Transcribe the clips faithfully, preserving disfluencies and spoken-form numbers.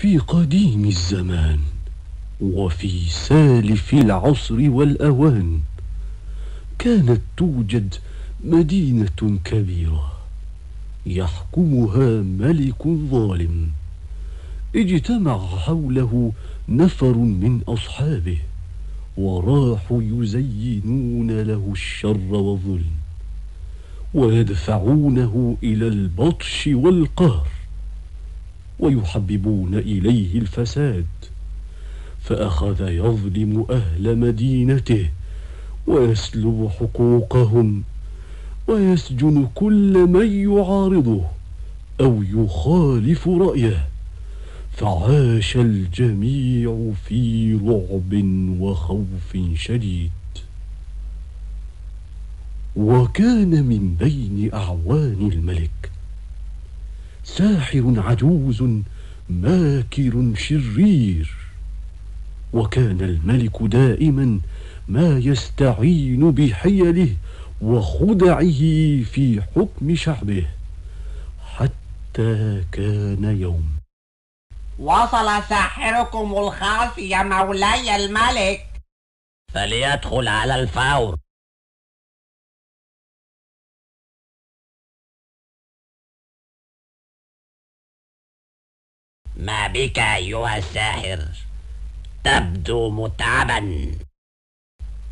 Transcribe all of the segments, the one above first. في قديم الزمان وفي سالف العصر والأوان كانت توجد مدينة كبيرة يحكمها ملك ظالم. اجتمع حوله نفر من أصحابه وراحوا يزينون له الشر والظلم ويدفعونه إلى البطش والقهر ويحببون إليه الفساد، فأخذ يظلم أهل مدينته ويسلب حقوقهم ويسجن كل من يعارضه أو يخالف رأيه، فعاش الجميع في رعب وخوف شديد. وكان من بين أعوان الملك ساحر عجوز ماكر شرير، وكان الملك دائما ما يستعين بحيله وخدعه في حكم شعبه، حتى كان يوم وصل ساحركم الخاص يا مولاي الملك، فليدخل على الفور. ما بك أيها الساحر؟ تبدو متعبا.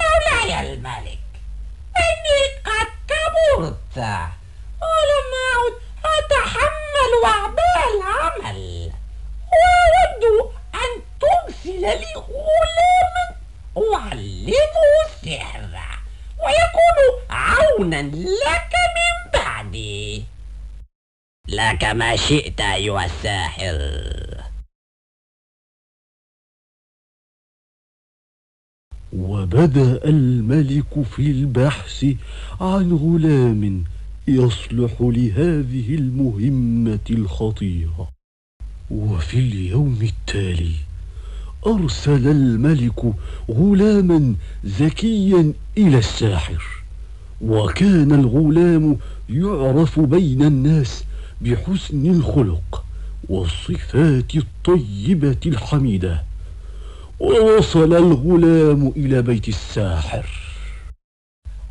مولاي الملك، إني قد كبرت ولم أعد أتحمل وعباء العمل، وأود أن ترسل لي غلاما أعلمه السحر ويكون عونا لك من بعدي. لك ما شئت أيها الساحر. وبدأ الملك في البحث عن غلام يصلح لهذه المهمة الخطيرة. وفي اليوم التالي أرسل الملك غلاما ذكيا إلى الساحر، وكان الغلام يعرف بين الناس بحسن الخلق والصفات الطيبة الحميدة. ووصل الغلام إلى بيت الساحر.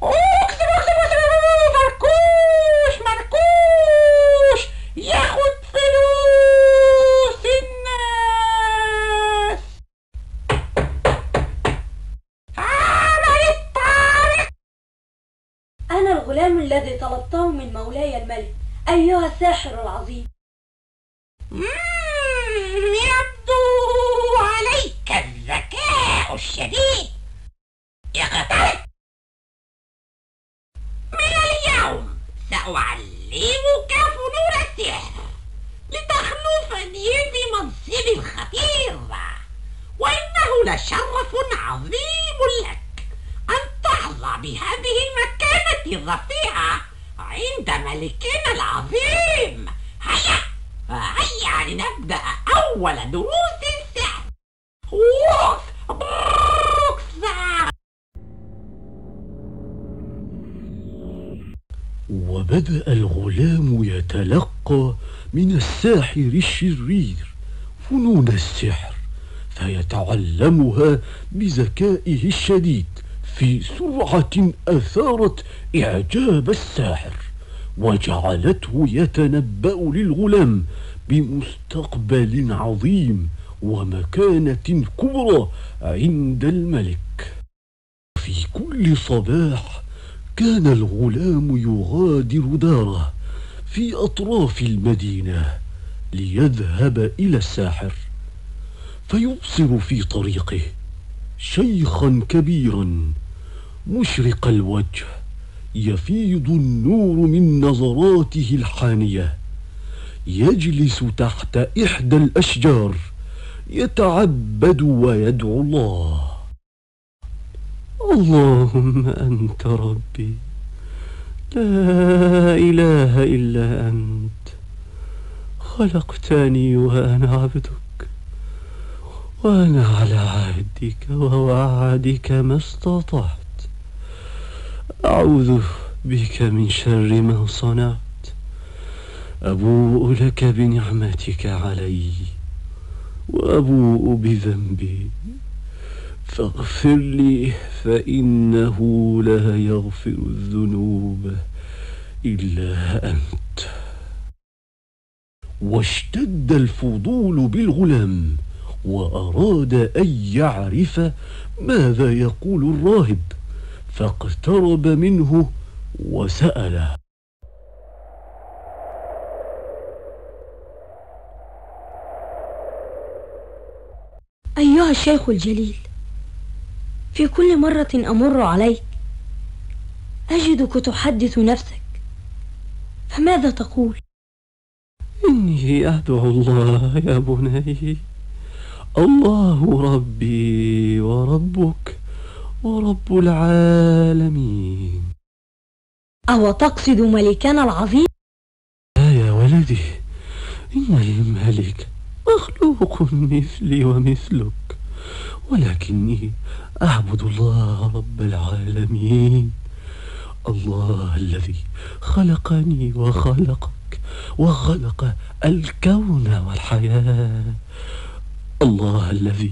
اكسر اكسر اكسر مركوش مركوش ياخد فلوس الناس. عملت طارق. أنا الغلام الذي طلبته من مولاي الملك أيها الساحر العظيم. مم يبدو عليك الذكاء الشديد يا قطعي. من اليوم سأعلمك فنون السحر لتخلفني بمنصبي الخطير، وإنه لشرف عظيم لك أن تحظى بهذه المكانة الرفيعة عند ملكنا العظيم. هيا هيا لنبدأ أول دروس السحر. وبدأ الغلام يتلقى من الساحر الشرير فنون السحر، فيتعلمها بذكائه الشديد في سرعة أثارت إعجاب الساحر وجعلته يتنبأ للغلام بمستقبل عظيم ومكانة كبرى عند الملك. في كل صباح كان الغلام يغادر داره في أطراف المدينة ليذهب إلى الساحر، فيبصر في طريقه شيخا كبيرا مشرق الوجه يفيض النور من نظراته الحانية، يجلس تحت إحدى الأشجار يتعبد ويدعو الله. اللهم أنت ربي، لا إله إلا أنت، خلقتني وأنا عبدك، وأنا على عهدك ووعدك ما استطعت، أعوذ بك من شر ما صنعت، أبوء لك بنعمتك علي وأبوء بذنبي فاغفر لي فإنه لا يغفر الذنوب إلا أنت. واشتد الفضول بالغلام وأراد أن يعرف ماذا يقول الراهب، فاقترب منه وسأله: أيها الشيخ الجليل، في كل مرة أمر عليك أجدك تحدث نفسك، فماذا تقول؟ إني أدعو الله يا بني، الله ربي وربك ورب العالمين. أو تقصد ملكنا العظيم؟ لا يا ولدي، إن الملك مخلوق مثلي ومثلك، ولكني أعبد الله رب العالمين، الله الذي خلقني وخلقك وخلق الكون والحياة، الله الذي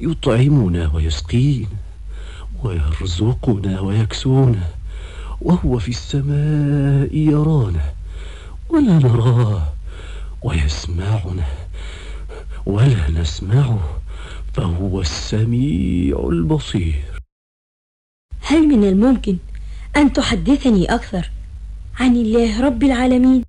يطعمنا ويسقينا ويرزقنا ويكسونا، وهو في السماء يرانا ولا نراه، ويسمعنا ولا نسمعه، فهو السميع البصير. هل من الممكن أن تحدثني أكثر عن الله رب العالمين؟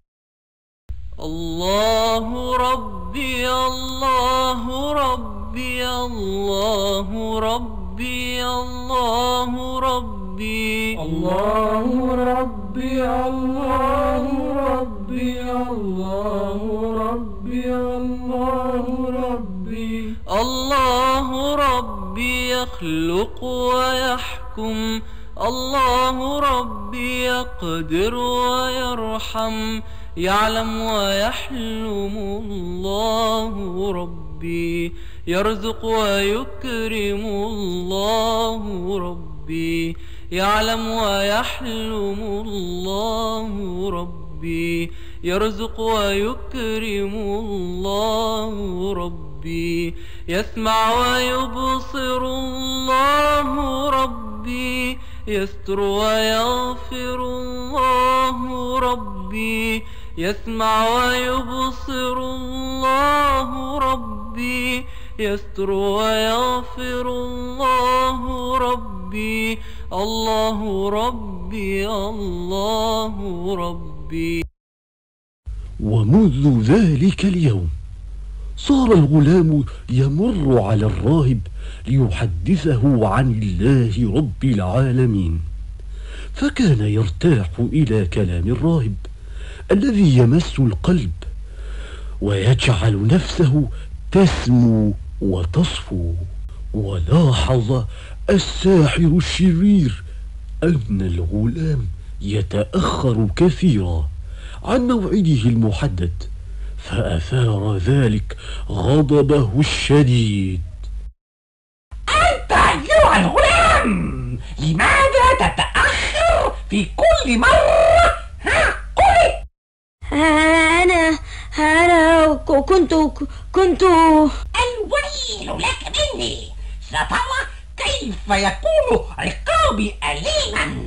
الله ربي الله ربي الله ربي الله ربي الله ربي الله ربي الله ربي الله ربي الله ربي يخلق ويحكم، الله ربي يقدر ويرحم، يعلم ويحلم، الله ربي يرزق ويكرم، الله ربي يعلم ويحلم، الله ربي يرزق ويكرم، الله ربي يسمع ويبصر، الله ربي يستر ويغفر، الله ربي يسمع ويبصر، الله ربي يستر ويغفر، الله ربي الله ربي الله ربي. ومنذ ذلك اليوم صار الغلام يمر على الراهب ليحدثه عن الله رب العالمين، فكان يرتاح إلى كلام الراهب الذي يمس القلب ويجعل نفسه تسمو وتصفو. ولاحظ الساحر الشرير أن الغلام يتأخر كثيرا عن موعده المحدد، فأثار ذلك غضبه الشديد. أنت أيها الغلام، لماذا تتأخر في كل مرة؟ ها قل. أنا أنا كنت كنت الويل لك مني، سترى كيف يكون عقابي أليما.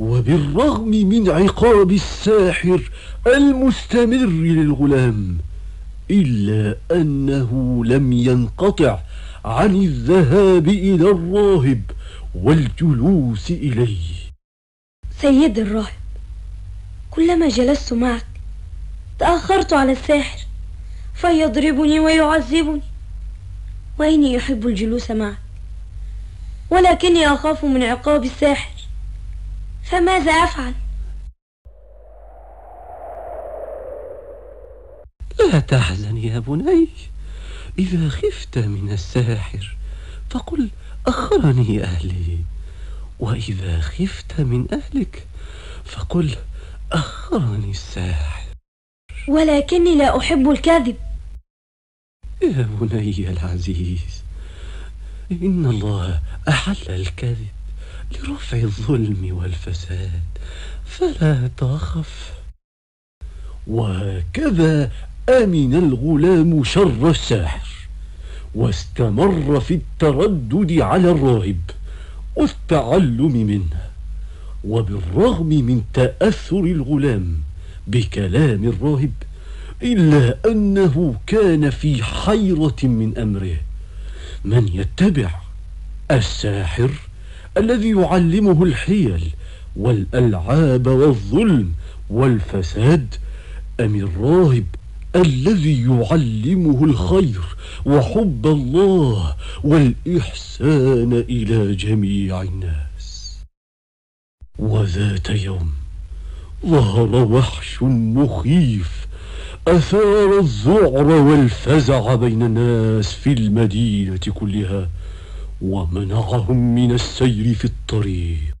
وبالرغم من عقاب الساحر المستمر للغلام، إلا أنه لم ينقطع عن الذهاب إلى الراهب والجلوس إليه. سيد الراهب، كلما جلست معك تأخرت على الساحر فيضربني ويعذبني، وإني أحب الجلوس معك، ولكني أخاف من عقاب الساحر، فماذا أفعل؟ لا تحزن يا بني، إذا خفت من الساحر فقل أخرني أهلي، وإذا خفت من أهلك فقل أخرني الساحر. ولكني لا أحب الكذب. يا بني العزيز، إن الله أحل الكذب لرفع الظلم والفساد، فلا تخف. وهكذا أمن الغلام شر الساحر، واستمر في التردد على الراهب والتعلم منه. وبالرغم من تأثر الغلام بكلام الراهب إلا أنه كان في حيرة من أمره، من يتبع؟ الساحر الذي يعلمه الحيل والألعاب والظلم والفساد، أم الراهب الذي يعلمه الخير وحب الله والإحسان إلى جميع الناس؟ وذات يوم ظهر وحش مخيف أثار الذعر والفزع بين الناس في المدينة كلها، ومنعهم من السير في الطريق.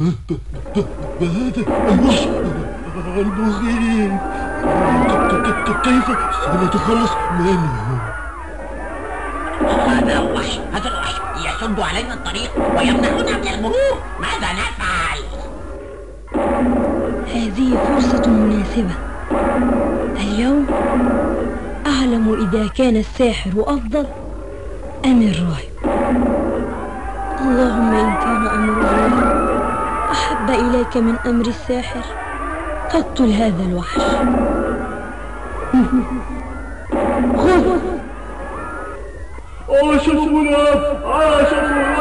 هذا الوحش المخيف، كيف سنتخلص منه؟ هذا الوحش هذا الوحش يسد علينا الطريق ويمنعنا من المرور، ماذا نفعل؟ هذه فرصة مناسبة. اليوم أعلم إذا كان الساحر أفضل أم الراهب. اللهم إن كان أمر الله أحب إليك من أمر الساحر فاقتل هذا الوحش. خذ عاش الغلام عاش الغلام.